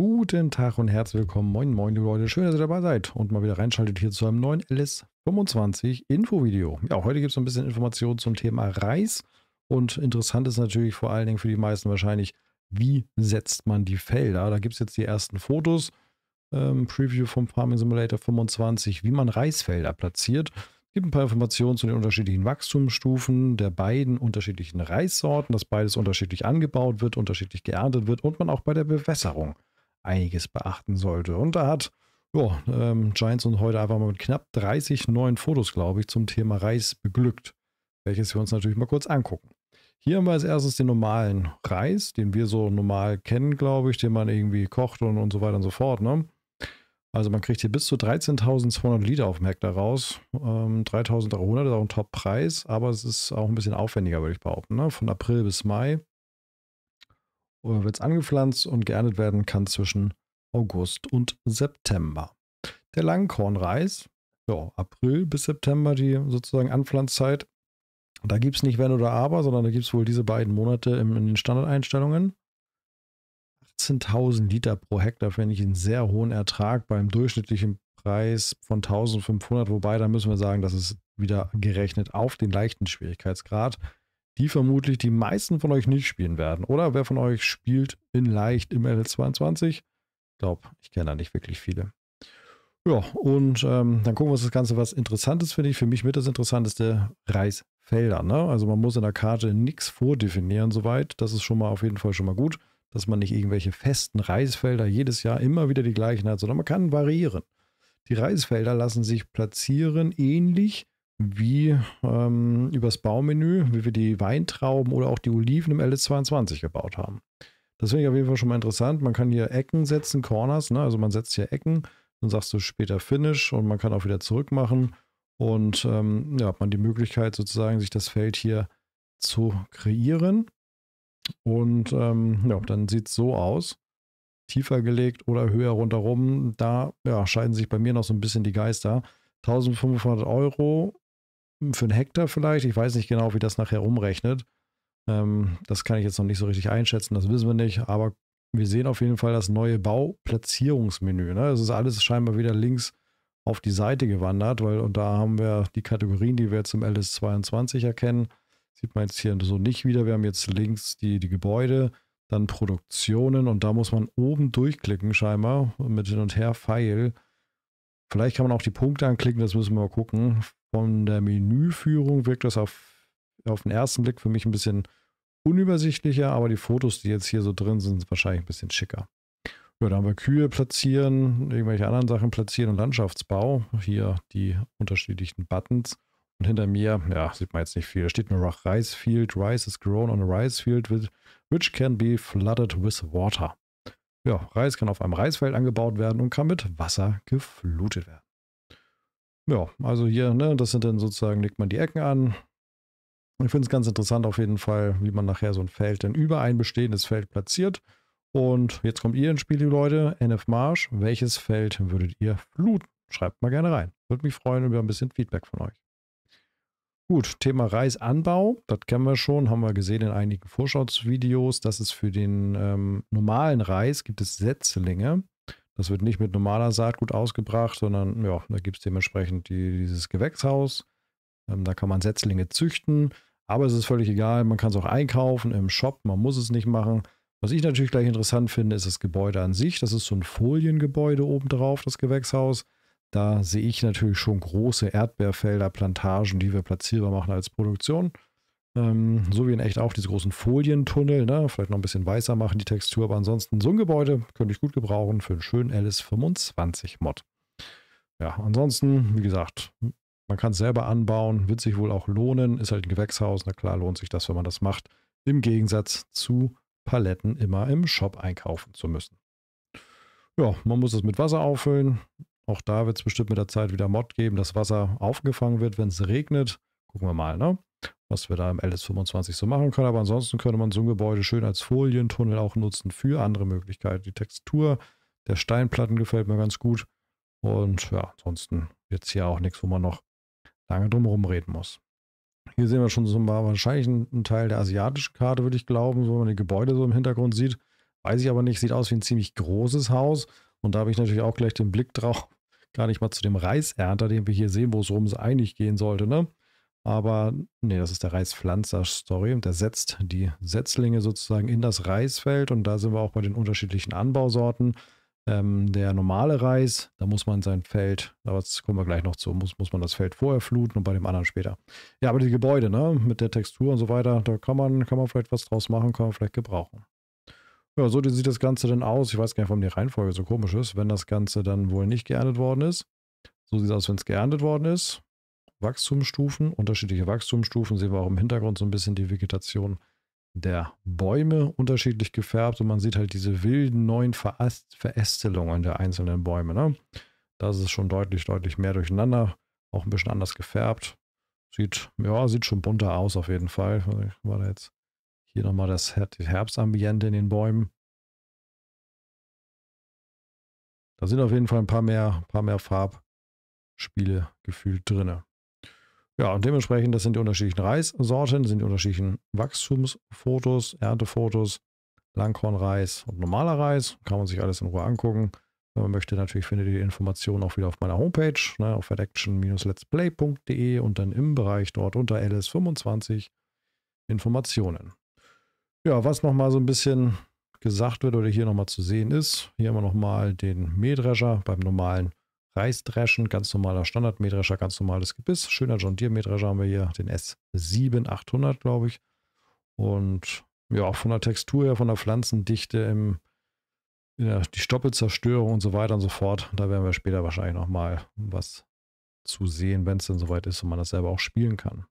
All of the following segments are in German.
Guten Tag und herzlich willkommen. Moin moin liebe Leute, schön, dass ihr dabei seid und mal wieder reinschaltet hier zu einem neuen LS25 Infovideo. Ja, heute gibt es ein bisschen Informationen zum Thema Reis und interessant ist natürlich vor allen Dingen für die meisten wahrscheinlich, wie setzt man die Felder? Da gibt es jetzt die ersten Fotos, Preview vom Farming Simulator 25, wie man Reisfelder platziert. Gibt ein paar Informationen zu den unterschiedlichen Wachstumsstufen der beiden unterschiedlichen Reissorten, dass beides unterschiedlich angebaut wird, unterschiedlich geerntet wird und man auch bei der Bewässerung einiges beachten sollte. Und da hat Giants und heute einfach mal mit knapp 30 neuen Fotos, glaube ich, zum Thema Reis beglückt, welches wir uns natürlich mal kurz angucken. Hier haben wir als erstes den normalen Reis, den wir so normal kennen, glaube ich, den man irgendwie kocht und so weiter und so fort, ne? Also man kriegt hier bis zu 13.200 Liter auf dem Hektar raus. 3.300 ist auch ein Top-Preis, aber es ist auch ein bisschen aufwendiger, würde ich behaupten, ne? Von April bis Mai wird es angepflanzt und geerntet werden kann zwischen August und September. Der Langkornreis, ja, April bis September, die sozusagen Anpflanzzeit. Da gibt es nicht Wenn oder Aber, sondern da gibt es wohl diese beiden Monate in den Standardeinstellungen. 18.000 Liter pro Hektar finde ich einen sehr hohen Ertrag beim durchschnittlichen Preis von 1.500, wobei da müssen wir sagen, das ist wieder gerechnet auf den leichten Schwierigkeitsgrad, die vermutlich die meisten von euch nicht spielen werden. Oder wer von euch spielt in leicht im LS22? Ich glaube, ich kenne da nicht wirklich viele. Ja, und dann gucken wir uns das Ganze, was Interessantes finde ich. Für mich mit das Interessanteste Reisfelder, ne? Also man muss in der Karte nichts vordefinieren soweit. Das ist schon mal auf jeden Fall schon mal gut, dass man nicht irgendwelche festen Reisfelder jedes Jahr immer wieder die gleichen hat, sondern man kann variieren. Die Reisfelder lassen sich platzieren ähnlich wie übers Baumenü, wie wir die Weintrauben oder auch die Oliven im LS22 gebaut haben. Das finde ich auf jeden Fall schon mal interessant. Man kann hier Ecken setzen, Corners, ne? Also man setzt hier Ecken, dann sagst du später Finish und man kann auch wieder zurück machen und ja, hat man die Möglichkeit sozusagen, sich das Feld hier zu kreieren und ja, dann sieht es so aus. Tiefer gelegt oder höher rundherum, da ja, scheiden sich bei mir noch so ein bisschen die Geister. 1.500 € für einen Hektar vielleicht. Ich weiß nicht genau, wie das nachher umrechnet. Das kann ich jetzt noch nicht so richtig einschätzen. Das wissen wir nicht. Aber wir sehen auf jeden Fall das neue Bauplatzierungsmenü, ne? Das ist alles scheinbar wieder links auf die Seite gewandert, weil und da haben wir die Kategorien, die wir jetzt im LS22 erkennen. Sieht man jetzt hier so nicht wieder. Wir haben jetzt links die Gebäude, dann Produktionen und da muss man oben durchklicken scheinbar mit hin und her Pfeil. Vielleicht kann man auch die Punkte anklicken, das müssen wir mal gucken. Von der Menüführung wirkt das auf den ersten Blick für mich ein bisschen unübersichtlicher, aber die Fotos, die jetzt hier so drin sind, sind wahrscheinlich ein bisschen schicker. Ja, da haben wir Kühe platzieren, irgendwelche anderen Sachen platzieren und Landschaftsbau. Hier die unterschiedlichen Buttons. Und hinter mir, ja, sieht man jetzt nicht viel. Da steht nur Rice Field. Rice is grown on a rice field, which can be flooded with water. Ja, Reis kann auf einem Reisfeld angebaut werden und kann mit Wasser geflutet werden. Ja, also hier, ne, das sind dann sozusagen, legt man die Ecken an. Ich finde es ganz interessant auf jeden Fall, wie man nachher so ein Feld dann über ein bestehendes Feld platziert. Und jetzt kommt ihr ins Spiel, liebe Leute. NF Marsch, welches Feld würdet ihr fluten? Schreibt mal gerne rein. Würde mich freuen über ein bisschen Feedback von euch. Gut, Thema Reisanbau, das kennen wir schon, haben wir gesehen in einigen Vorschauvideos, dass es für den normalen Reis gibt es Setzlinge. Das wird nicht mit normaler Saatgut ausgebracht, sondern ja, da gibt es dementsprechend dieses Gewächshaus. Da kann man Setzlinge züchten, aber es ist völlig egal, man kann es auch einkaufen im Shop, man muss es nicht machen. Was ich natürlich gleich interessant finde, ist das Gebäude an sich. Das ist so ein Foliengebäude obendrauf, das Gewächshaus. Da sehe ich natürlich schon große Erdbeerfelder, Plantagen, die wir platzierbar machen als Produktion. So wie in echt auch diese großen Folientunnel, ne? Vielleicht noch ein bisschen weißer machen die Textur, aber ansonsten so ein Gebäude könnte ich gut gebrauchen für einen schönen LS25 Mod. Ja, ansonsten, wie gesagt, man kann es selber anbauen, wird sich wohl auch lohnen, ist halt ein Gewächshaus, na klar lohnt sich das, wenn man das macht, im Gegensatz zu Paletten immer im Shop einkaufen zu müssen. Ja, man muss es mit Wasser auffüllen. Auch da wird es bestimmt mit der Zeit wieder Mod geben, dass Wasser aufgefangen wird, wenn es regnet. Gucken wir mal, ne? Was wir da im LS25 so machen können. Aber ansonsten könnte man so ein Gebäude schön als Folientunnel auch nutzen für andere Möglichkeiten. Die Textur der Steinplatten gefällt mir ganz gut. Und ja, ansonsten wird es hier auch nichts, wo man noch lange drum rumreden muss. Hier sehen wir schon so wahrscheinlich einen Teil der asiatischen Karte, würde ich glauben, wo man die Gebäude so im Hintergrund sieht. Weiß ich aber nicht, sieht aus wie ein ziemlich großes Haus. Und da habe ich natürlich auch gleich den Blick drauf, gar nicht mal zu dem Reisernter, den wir hier sehen, wo es rum eigentlich gehen sollte, ne? Aber nee, das ist der Reispflanzer, sorry. Und der setzt die Setzlinge sozusagen in das Reisfeld. Und da sind wir auch bei den unterschiedlichen Anbausorten. Der normale Reis, da muss man sein Feld, aber das kommen wir gleich noch zu, muss man das Feld vorher fluten und bei dem anderen später. Ja, aber die Gebäude, ne, mit der Textur und so weiter, da kann man vielleicht was draus machen, kann man vielleicht gebrauchen. Ja, so sieht das Ganze dann aus. Ich weiß gar nicht, warum die Reihenfolge so komisch ist, wenn das Ganze dann wohl nicht geerntet worden ist. So sieht es aus, wenn es geerntet worden ist. Wachstumsstufen, unterschiedliche Wachstumsstufen, sehen wir auch im Hintergrund so ein bisschen die Vegetation der Bäume unterschiedlich gefärbt und man sieht halt diese wilden neuen Verästelungen der einzelnen Bäume. Ne? Das ist schon deutlich, deutlich mehr durcheinander, auch ein bisschen anders gefärbt. Sieht schon bunter aus auf jeden Fall. War da jetzt hier nochmal das Herbstambiente in den Bäumen. Da sind auf jeden Fall ein paar mehr Farbspiele gefühlt drin. Ja, und dementsprechend, das sind die unterschiedlichen Reissorten, sind die unterschiedlichen Wachstumsfotos, Erntefotos, Langkornreis und normaler Reis. Kann man sich alles in Ruhe angucken. Wenn man möchte, natürlich findet ihr die Informationen auch wieder auf meiner Homepage, ne, auf fedaction-letsplay.de und dann im Bereich dort unter LS25 Informationen. Ja, was nochmal so ein bisschen gesagt wird oder hier nochmal zu sehen ist, hier haben wir nochmal den Mähdrescher beim normalen Reisdreschen, ganz normaler Standard-Mähdrescher, ganz normales Gebiss. Schöner John Deere-Mähdrescher haben wir hier, den S7800, glaube ich. Und ja, auch von der Textur her, von der Pflanzendichte, die Stoppelzerstörung und so weiter und so fort. Da werden wir später wahrscheinlich nochmal was zu sehen, wenn es denn soweit ist und man das selber auch spielen kann.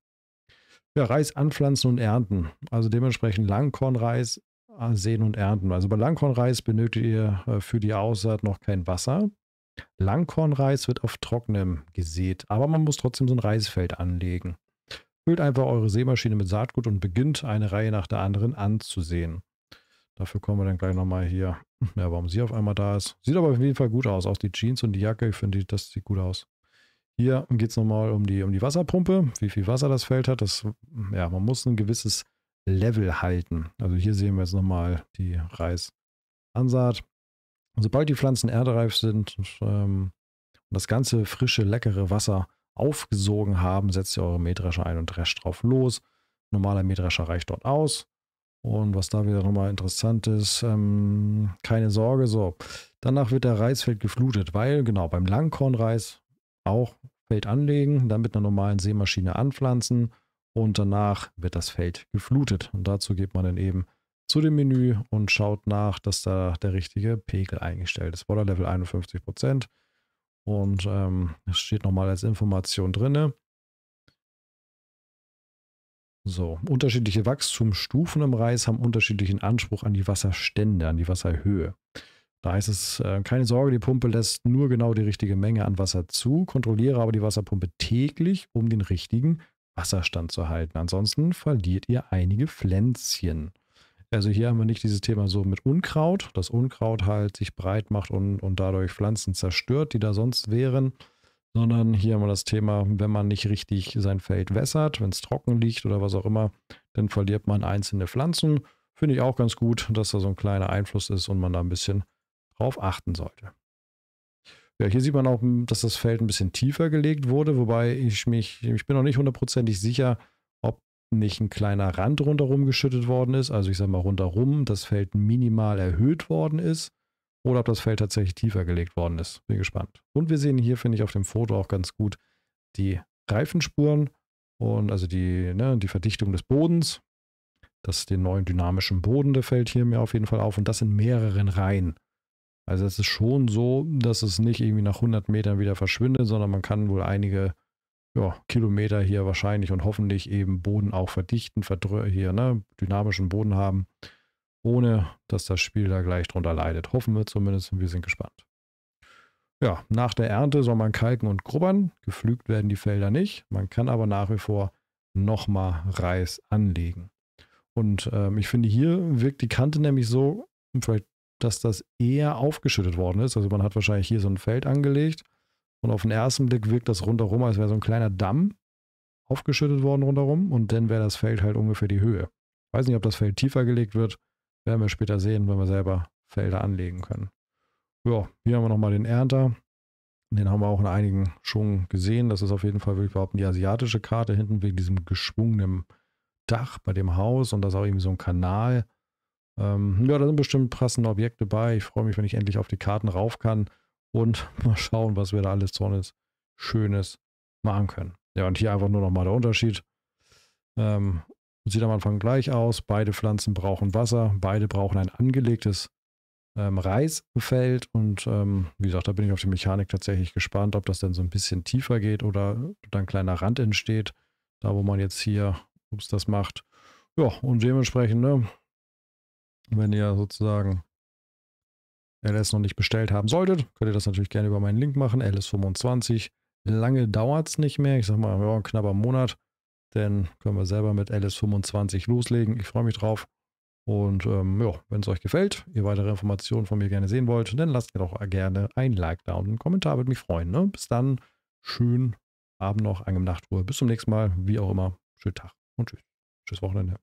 Ja, Reis anpflanzen und ernten. Also dementsprechend Langkornreis säen und ernten. Also bei Langkornreis benötigt ihr für die Aussaat noch kein Wasser. Langkornreis wird auf Trockenem gesät, aber man muss trotzdem so ein Reisfeld anlegen. Füllt einfach eure Sämaschine mit Saatgut und beginnt eine Reihe nach der anderen anzusehen. Dafür kommen wir dann gleich nochmal hier, ja, warum sie auf einmal da ist. Sieht aber auf jeden Fall gut aus, auch die Jeans und die Jacke, ich finde, das sieht gut aus. Hier geht es nochmal um die Wasserpumpe, wie viel Wasser das Feld hat. Ja, man muss ein gewisses Level halten. Also hier sehen wir jetzt nochmal die Reisansaat. Und sobald die Pflanzen erntereif sind und das ganze frische, leckere Wasser aufgesogen haben, setzt ihr eure Mähdrescher ein und drescht drauf los. Normaler Mähdrescher reicht dort aus. Und was da wieder nochmal interessant ist, keine Sorge, so. Danach wird der Reisfeld geflutet, weil genau beim Langkornreis auch Feld anlegen, dann mit einer normalen Sämaschine anpflanzen und danach wird das Feld geflutet. Und dazu geht man dann eben zu dem Menü und schaut nach, dass da der richtige Pegel eingestellt ist. Water Level 51%. Und es steht nochmal als Information drin. So, unterschiedliche Wachstumsstufen im Reis haben unterschiedlichen Anspruch an die Wasserstände, an die Wasserhöhe. Da heißt es, keine Sorge, die Pumpe lässt nur genau die richtige Menge an Wasser zu. Kontrolliere aber die Wasserpumpe täglich, um den richtigen Wasserstand zu halten. Ansonsten verliert ihr einige Pflänzchen. Also hier haben wir nicht dieses Thema so mit Unkraut, dass Unkraut halt sich breit macht und dadurch Pflanzen zerstört, die da sonst wären, sondern hier haben wir das Thema, wenn man nicht richtig sein Feld wässert, wenn es trocken liegt oder was auch immer, dann verliert man einzelne Pflanzen. Finde ich auch ganz gut, dass da so ein kleiner Einfluss ist und man da ein bisschen drauf achten sollte. Ja, hier sieht man auch, dass das Feld ein bisschen tiefer gelegt wurde, wobei ich bin noch nicht hundertprozentig sicher, nicht ein kleiner Rand rundherum geschüttet worden ist, also ich sage mal rundherum, das Feld minimal erhöht worden ist oder ob das Feld tatsächlich tiefer gelegt worden ist. Bin gespannt. Und wir sehen hier, finde ich, auf dem Foto auch ganz gut die Reifenspuren und also die Verdichtung des Bodens. Das ist den neuen dynamischen Boden, der fällt hier mir auf jeden Fall auf und das in mehreren Reihen. Also es ist schon so, dass es nicht irgendwie nach 100 Metern wieder verschwindet, sondern man kann wohl einige Kilometer hier wahrscheinlich und hoffentlich eben Boden auch verdichten, hier dynamischen Boden haben, ohne dass das Spiel da gleich drunter leidet. Hoffen wir zumindest und wir sind gespannt. Ja, nach der Ernte soll man kalken und grubbern. Gepflügt werden die Felder nicht. Man kann aber nach wie vor nochmal Reis anlegen. Und ich finde, hier wirkt die Kante nämlich so, vielleicht, dass das eher aufgeschüttet worden ist. Also man hat wahrscheinlich hier so ein Feld angelegt. Und auf den ersten Blick wirkt das rundherum, als wäre so ein kleiner Damm aufgeschüttet worden rundherum. Und dann wäre das Feld halt ungefähr die Höhe. Ich weiß nicht, ob das Feld tiefer gelegt wird. Werden wir später sehen, wenn wir selber Felder anlegen können. Ja, hier haben wir nochmal den Ernter. Den haben wir auch in einigen schon gesehen. Das ist auf jeden Fall, würde ich behaupten, die asiatische Karte hinten wegen diesem geschwungenen Dach bei dem Haus und das auch irgendwie so ein Kanal. Ja, da sind bestimmt passende Objekte bei. Ich freue mich, wenn ich endlich auf die Karten rauf kann und mal schauen, was wir da alles Schönes machen können. Ja, und hier einfach nur nochmal der Unterschied. Sieht am Anfang gleich aus. Beide Pflanzen brauchen Wasser. Beide brauchen ein angelegtes Reisfeld. Und wie gesagt, da bin ich auf die Mechanik tatsächlich gespannt, ob das dann so ein bisschen tiefer geht oder dann ein kleiner Rand entsteht. Da, wo man jetzt hier das macht. Ja, und dementsprechend, ne, wenn ihr sozusagen LS noch nicht bestellt haben solltet, könnt ihr das natürlich gerne über meinen Link machen. LS25. Lange dauert es nicht mehr. Ich sag mal, ja, knapper Monat. Denn können wir selber mit LS25 loslegen. Ich freue mich drauf. Und ja, wenn es euch gefällt, ihr weitere Informationen von mir gerne sehen wollt, dann lasst mir doch gerne ein Like da und einen Kommentar. Würde mich freuen. Ne? Bis dann. Schönen Abend noch, angenehm Nachtruhe. Bis zum nächsten Mal. Wie auch immer. Schönen Tag und tschüss. Tschüss Wochenende.